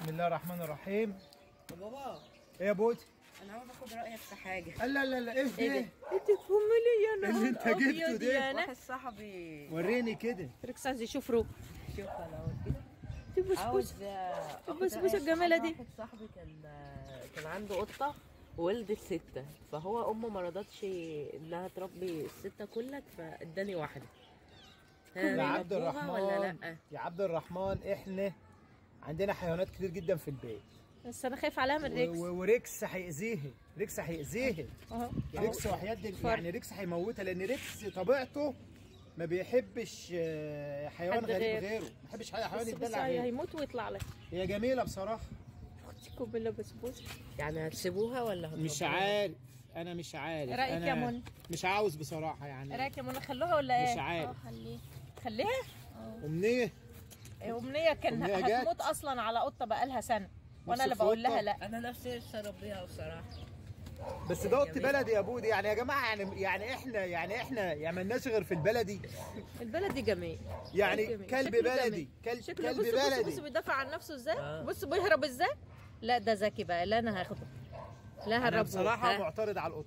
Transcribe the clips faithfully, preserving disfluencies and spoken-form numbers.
بسم الله الرحمن الرحيم. بابا ايه يا بوتي؟ انا عاوز اخد رايك في حاجه. لا لا لا ايه ده؟ انت تفهمي لي انا اللي انت جبته ده؟ واحد صاحبي وريني كده. ركسازي شوف روح. شوف انا دي بسبوسه. بسبوسه الجميله دي. واحد صاحبي كان كان عنده قطه وولدت سته، فهو امه ما رضتش انها تربي السته كلك فاداني واحده. يا عبد الرحمن ولا لا؟ يا عبد الرحمن احنا عندنا حيوانات كتير جدا في البيت. بس انا خايف عليها من ريكس. وريكس هيأذيها، ريكس هيأذيها. اه ريكس وحياة يعني ريكس هيموتها، لأن ريكس طبيعته ما بيحبش حيوان غريب غيره، ما بيحبش حيوان يتدلع غيره. هيموت ويطلع لك. هي جميلة بصراحة. أختي كوبيلا بسبوسة. يعني هتسيبوها ولا هتروح؟ مش عارف، أنا مش عارف. رأيك يا منى؟ مش عاوز بصراحة يعني. رأيك يا منى خلوها ولا إيه؟ مش عارف. اه خليها. خليها؟ اه. أمنية؟ أمنية كان هتموت أصلا على قطة بقالها سنة. وانا اللي بقول لها لا، انا نفسي نفسي اربيها بصراحه. بس ده قط بلدي يا بودي يعني يا جماعه، يعني يعني احنا يعني احنا يعني مالناش غير في البلدي. البلدي جميل يعني جميل. كلب بلدي كلب شكل كلب بص بلدي. بص بص بيدافع عن نفسه ازاي؟ آه. بص بيهرب ازاي؟ لا ده ذكي بقى. لا انا هاخده، لا هربوه. انا بصراحه معترض على القط،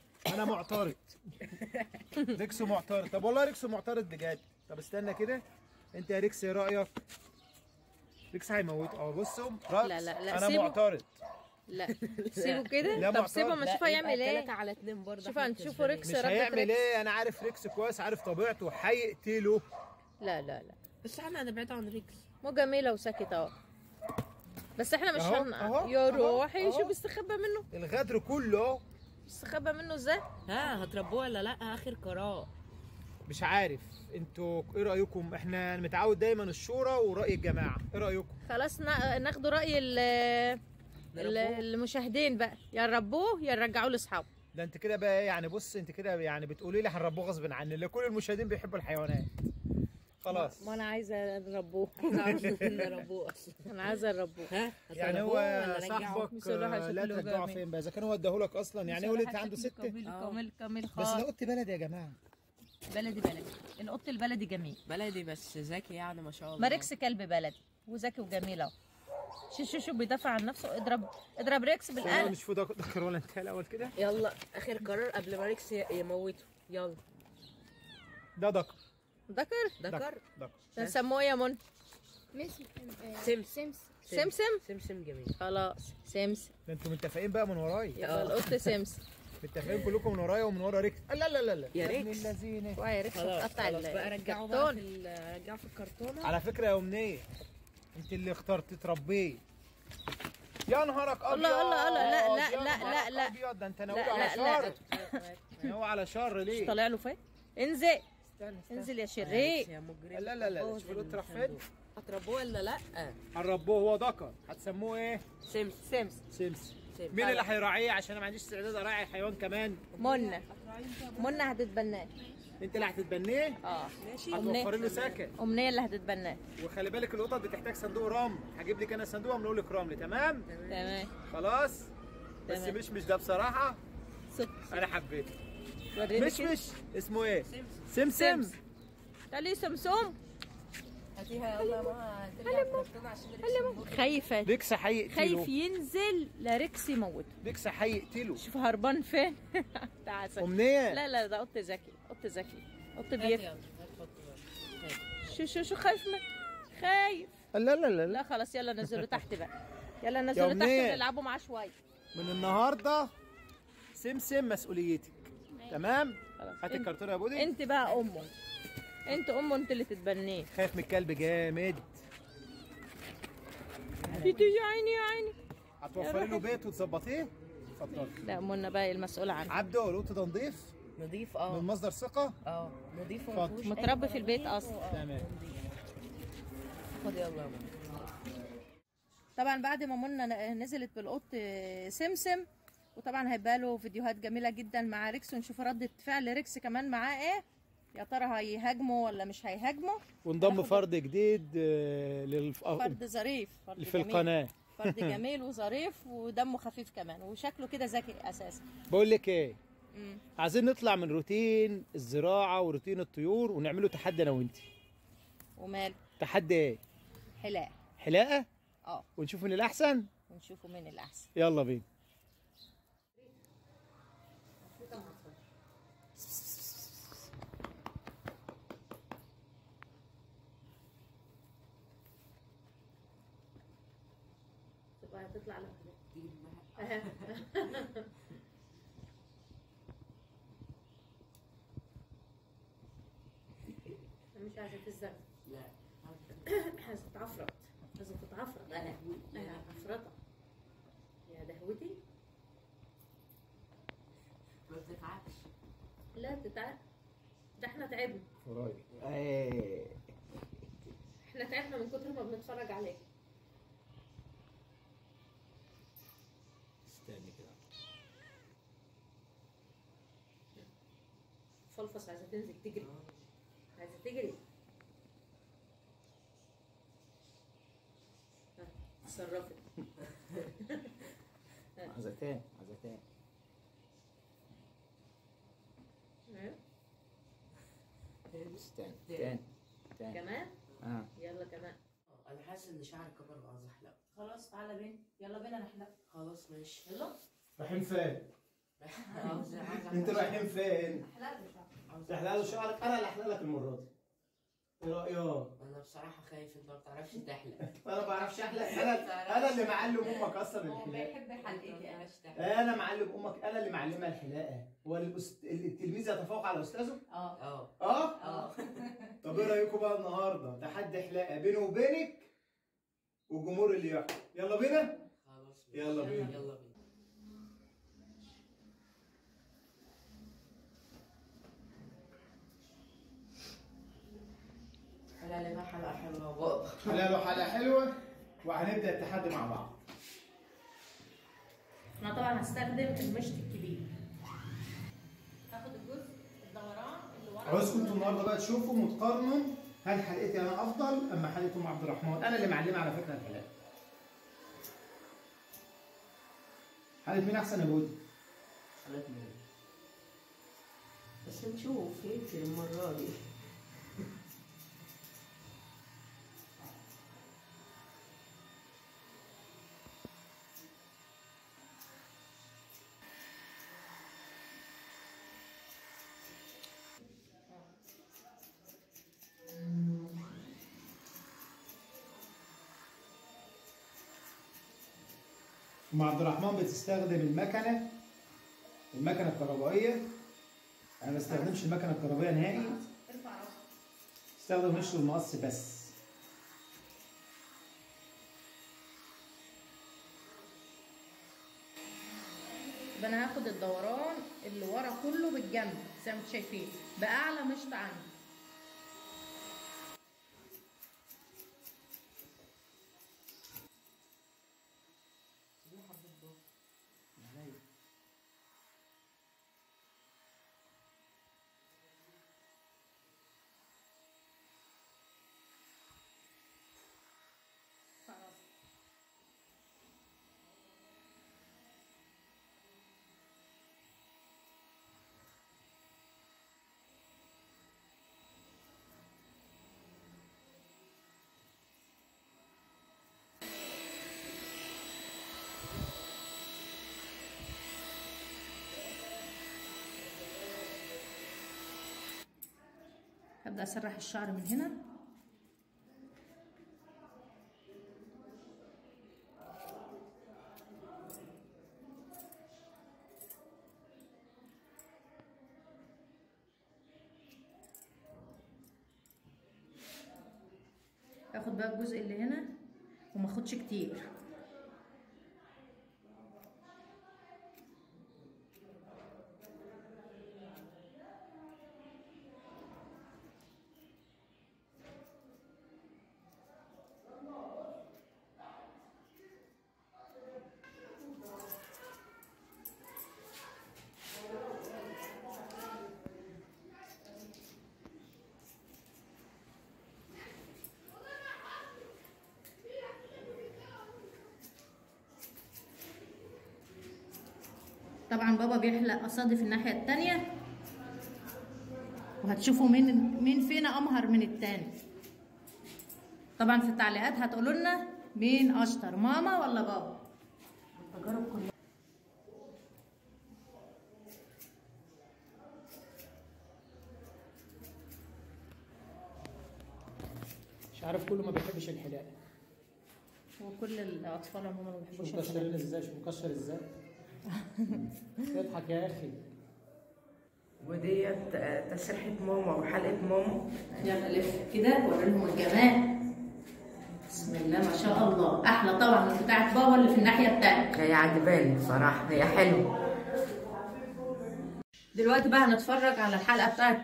أنا معترض. ريكسو معترض. طب والله ريكسو معترض بجد. طب استنى كده. أنت يا ريكس إيه رأيك؟ ريكس هيموت. اه بصوا لا لا لا انا سيبه. معترض. لا سيبه كده. طب سيبه ما اشوف هيعمل ايه. ثلاثة على اثنين برضه. شوف هنشوفه ريكس ربنا هيعمل ايه. انا عارف ريكس كويس، عارف طبيعته، هيقتله. لا لا لا بس احنا هنبعد عن ريكس. مو جميلة وساكتة اهو، بس احنا مش هنقع. يا روحي شوف استخبى منه الغدر كله. استخبى منه ازاي؟ ها هتربوه ولا لا؟ اخر قرار. مش عارف انتوا ايه رايكم؟ احنا متعود دايما الشورى وراي الجماعه، ايه رايكم؟ خلاص ناخدوا راي المشاهدين بقى، يا نربوه يا نرجعوه لاصحابه. ده انت كده بقى يعني بص انت كده يعني بتقولي لي هنربوه غصب عني، اللي كل المشاهدين بيحبوا الحيوانات. خلاص ما انا عايزه نربوه. انا عايزه نربوه اصلا. انا عايزه نربوه. ها يعني هو صاحبك لا ترجعه فين بقى اذا كان هو اداهولك اصلا؟ يعني هو لقيت عنده سته كامل كامل خالص. بس ده قط بلدي يا جماعه. بلدي بلدي، القط البلدي جميل. بلدي بس ذكي يعني ما شاء الله. مريكس كلب بلدي وذكي وجميل اهو. شوف شوف شوف بيدافع عن نفسه. اضرب اضرب ريكس بالقلم. مش المفروض اتاخر ولا انتهى الاول كده. يلا اخر قرار قبل ما ريكس يموته. يلا ده دكر دكر دكر دكر. نسموه يا منى سمسم. سمسم سمسم سمسم جميل. خلاص سمسم. ده انتوا متفقين بقى من ورايا. يلا القط سمسم. متفقين كلكم من ورايا ومن ورا ريكس. لا لا لا لا يا ريكس يا ريكس هتقطع الكرتون. رجعوا في الكرتونه. على فكره يا امنيه انت اللي اخترت تربيه. يا نهارك ابيض. الله الله الله. لا لا لا لا لا ابيض. ده انت ناوي على شر. ناوي على شر ليه؟ مش طالع له فين. انزل استنى انزل يا شرير يا مجرم. لا لا لا شوف القط راح فين. هتربوه ولا لا؟ هنربوه. هو ذكر هتسموه ايه؟ سمس سمس سمس. مين اللي هيراعيه؟ عشان انا ما عنديش استعداد اراعي حيوان كمان. منى منى هتتبناه. انت اللي هتتبناه؟ اه ماشي. هتوفري له سكن. امنيه اللي هتتبناه. وخلي بالك القطط بتحتاج صندوق رمل. هجيب لك انا صندوق واملؤ لك رمل. تمام؟ تمام خلاص. بس مش مش ده بصراحه صدق انا حبيته. مش مش اسمه ايه؟ سمسم. تعالي سمسم. هاتيها يلا يا ماما. هترجع الكرتونه عشان ريكس. خايفه ريكس هيقتله. خايف ينزل لريكس يموته. ريكس هيقتله. شوف هربان فين. تعسل. امنيه لا لا ده قط ذكي، قط ذكي، قط بيفهم. شو شو شو خايف من خايف. لا لا لا لا خلاص يلا نزلوا تحت بقى. يلا نزلوا تحت ونلعبوا معاه شويه. من النهارده سمسم مسؤوليتك. تمام؟ هاتي الكرتونه يا بودي. انت بقى امه. انت امه انت اللي تتبنيه. خايف من الكلب جامد. تيجي يا عيني يا عيني. هتوفري له بيت وتظبطيه؟ اتفضلي. لا منى بقى المسؤوله عنه. عبده القط ده نضيف؟ نضيف اه. من مصدر ثقه؟ اه نضيف ومفيهوش متربي في البيت اصلا. تمام. خد يلا يا منى. طبعا بعد ما منى نزلت بالقط سمسم، وطبعا هيبقى له فيديوهات جميله جدا مع ريكس، ونشوف رده فعل ريكس كمان معاه ايه، يا ترى هيهاجمه ولا مش هيهاجمه. ونضم فرد جديد للف... فرد ظريف في القناه، فرد جميل وظريف ودمه خفيف كمان، وشكله كده ذكي اساسا. بقول لك ايه، مم. عايزين نطلع من روتين الزراعه وروتين الطيور ونعمله تحدي انا وانتي. ومال تحدي ايه؟ حلاقه. حلاقه اه، ونشوف مين الاحسن. ونشوفوا مين الاحسن، يلا بينا. تبقى هتطلع لك مش عايزه تتزن، لا عايزه تتعفرط، لازم تتعفرط. انا انا عفرطه يا دهوتي، ما تتعبش. لا تتعب، ده احنا تعبنا فرايد، احنا تعبنا من كتر ما بنتفرج عليه. استني كده، فلفص عايزه تنزل تجري، عايزه تجري. اتصرفت. عايزه تاني، عايزه تاني. ايه؟ تاني تاني تاني كمان؟ اه يلا كمان. انا حاسس ان شعرك كبر وعايز احلقه. خلاص تعالى بينا، يلا بينا نحلقه. خلاص ماشي، يلا. رايحين فين؟ انت رايحين فين؟ احلق له شعرك. تحلق له شعرك؟ انا اللي احلق لك المره دي. ايه رايك؟ انا بصراحه خايف، انت ما بتعرفش تحلق. انا ما بعرفش احلق، انا انا اللي معلم امك اصلا الحلاقه. هو بيحب حلقتي انا مش تحلق. انا معلم امك، انا اللي معلمها الحلاقه. هو التلميذ يتفوق على استاذه؟ اه اه اه؟ طب ايه رايكم بقى النهارده؟ تحدي حلاقه بيني وبينك والجمهور اللي يحكم. يلا بينا؟ خلاص يلا بينا، يلا بينا. حلالنا حلقة حلوة بقى، حلاله حلقة حلوة، وهنبدأ التحدي مع بعض. أنا طبعا هستخدم المشط الكبير. هاخد الجزء الدوران اللي ورا. عاوزكم انتوا النهارده بقى تشوفوا وتقارنوا، هل حلقتي أنا أفضل أما حلقة أم عبد الرحمن؟ أنا اللي معلمة على فكرة الحلاقة. حلقة مين أحسن يا بودي؟ حلقة مين؟ بس نشوف يمكن المرة دي. ام عبد الرحمن بتستخدم المكنه المكنه الكهربائيه، انا ما بستخدمش المكنه الكهربائيه نهائي. ارفع راسك، استخدم مشط المقص بس. انا هاخد الدوران اللي ورا كله بالجنب زي ما انتم شايفين باعلى مشط عندي. هبدأ أسرح الشعر من هنا. هاخد بقى الجزء اللي هنا وما اخدش كتير. طبعا بابا بيحلق قصادي في الناحيه التانيه، وهتشوفوا مين مين فينا امهر من التاني. طبعا في التعليقات هتقولوا لنا مين اشطر، ماما ولا بابا؟ التجارب كلها. مش عارف كله ما بيحبش الحلاقه، وكل الاطفال عموما ما بيحبوش الحلاقه. شوف مكشرين ازاي، شوف مكشر ازاي. اضحك يا اخي. وديت تسريحه ماما وحلقه ماما. يلا الف كده ووريهم الجمال. بسم الله ما شاء الله، احلى طبعا من بتاعه بابا اللي في الناحيه الثانيه. هي عجباني بصراحه، هي حلوه. دلوقتي بقى هنتفرج على الحلقه بتاعه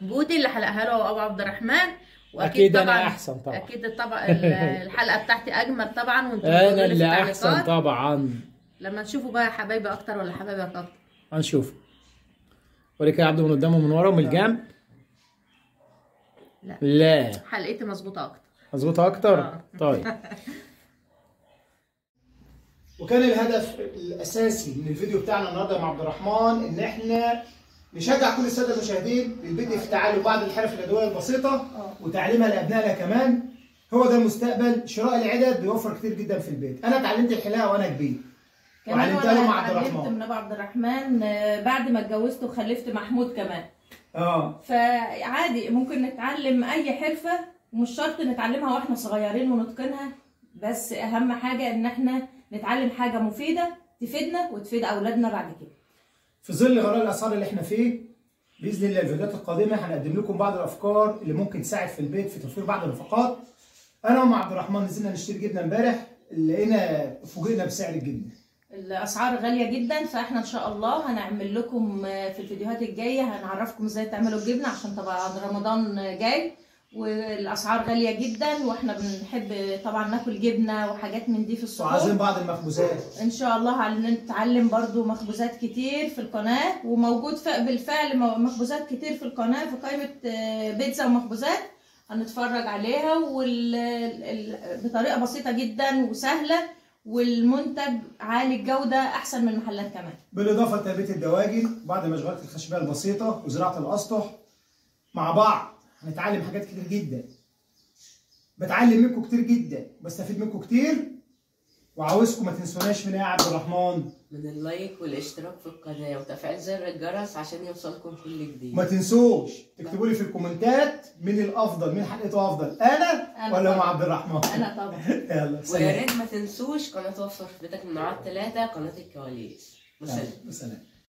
بودي اللي حلقها له ابو عبد الرحمن، واكيد طبعا انا احسن طبعا، اكيد طبعا الحلقه بتاعتي اجمل طبعا، وانتوا انا اللي احسن طبعا. لما نشوفوا بقى حبايبي اكتر ولا حبايبي اكتر؟ هنشوف. وريك كده يا عبده من قدام ومن ورا ومن الجنب. لا لا حلقتي مظبوطه اكتر، مظبوطه اكتر. آه. طيب. وكان الهدف الاساسي من الفيديو بتاعنا النهارده مع عبد الرحمن ان احنا نشجع كل الساده المشاهدين للبدء في تعلم بعض الحرف اليدويه البسيطه وتعليمها لابنائنا كمان. هو ده المستقبل، شراء العدد بيوفر كتير جدا في البيت. انا اتعلمت الحلاقه وانا كبير، وعلمتها له مع عبد الرحمن. اتعلمت من ابو عبد الرحمن بعد ما اتجوزت وخلفت محمود كمان. اه فعادي ممكن نتعلم اي حرفه، ومش شرط نتعلمها واحنا صغيرين ونتقنها، بس اهم حاجه ان احنا نتعلم حاجه مفيده تفيدنا وتفيد اولادنا بعد كده. في ظل غلاء الاسعار اللي احنا فيه باذن الله الفيديوهات القادمه هنقدم لكم بعض الافكار اللي ممكن تساعد في البيت في توفير بعض النفقات. انا ومع عبد الرحمن نزلنا نشتري جبنه امبارح، لقينا فوجئنا بسعر الجبنه. الاسعار غاليه جدا، فاحنا ان شاء الله هنعمل لكم في الفيديوهات الجايه، هنعرفكم ازاي تعملوا الجبنه عشان طبعا رمضان جاي والاسعار غاليه جدا، واحنا بنحب طبعا ناكل جبنه وحاجات من دي في السوق، وعايزين بعض المخبوزات. ان شاء الله هنتعلم برده مخبوزات كتير في القناه، وموجود بالفعل مخبوزات كتير في القناه في قائمه بيتزا ومخبوزات، هنتفرج عليها بطريقه بسيطه جدا وسهله، والمنتج عالي الجوده احسن من المحلات كمان. بالاضافه لتربيه الدواجن، بعض مشغولات الخشبيه البسيطه وزراعه الاسطح، مع بعض هنتعلم حاجات كتير جدا. بتعلم منكم كتير جدا، بستفيد منكم كتير، وعاوزكم ما تنسوناش من ايه يا عبد الرحمن؟ من اللايك والاشتراك في القناه وتفعيل زر الجرس عشان يوصلكم كل جديد. ما تنسوش تكتبوا لي في الكومنتات مين الافضل، مين حلقته افضل، انا, أنا ولا مع عبد الرحمن؟ انا طبعا. يلا سلام. ويا ريت ما تنسوش قناه وفر في بيتك من عاد ثلاثه، قناه الكواليس. وسلام.